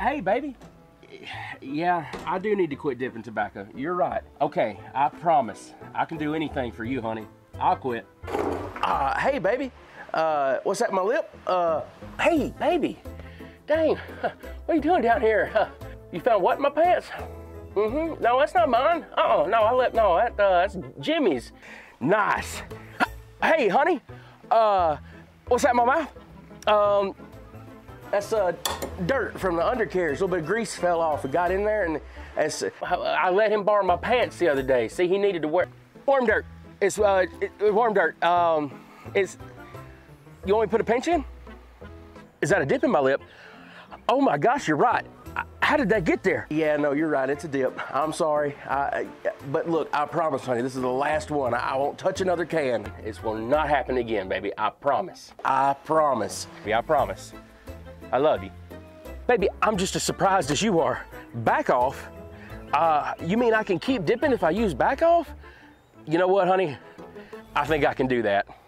Hey, baby. Yeah, I do need to quit dipping tobacco. You're right. Okay, I promise. I can do anything for you, honey. I'll quit. Hey, baby. What's that in my lip? Hey, baby. Dang, what are you doing down here? You found what in my pants? Mm-hmm. No, that's not mine. Uh-oh, no, that's Jimmy's. Nice. Hey, honey. What's that in my mouth? That's dirt from the undercarriage. A little bit of grease fell off. It got in there, and I let him borrow my pants the other day. See, he needed to wear warm dirt. It's warm dirt. You want me to put a pinch in? Is that a dip in my lip? Oh my gosh, you're right. How did that get there? Yeah, no, you're right. It's a dip. I'm sorry. But look, I promise, honey, this is the last one. I won't touch another can. This will not happen again, baby. I promise. I promise. Yeah, I promise. I love you. Baby, I'm just as surprised as you are. BaccOff? You mean I can keep dipping if I use BaccOff? You know what, honey? I think I can do that.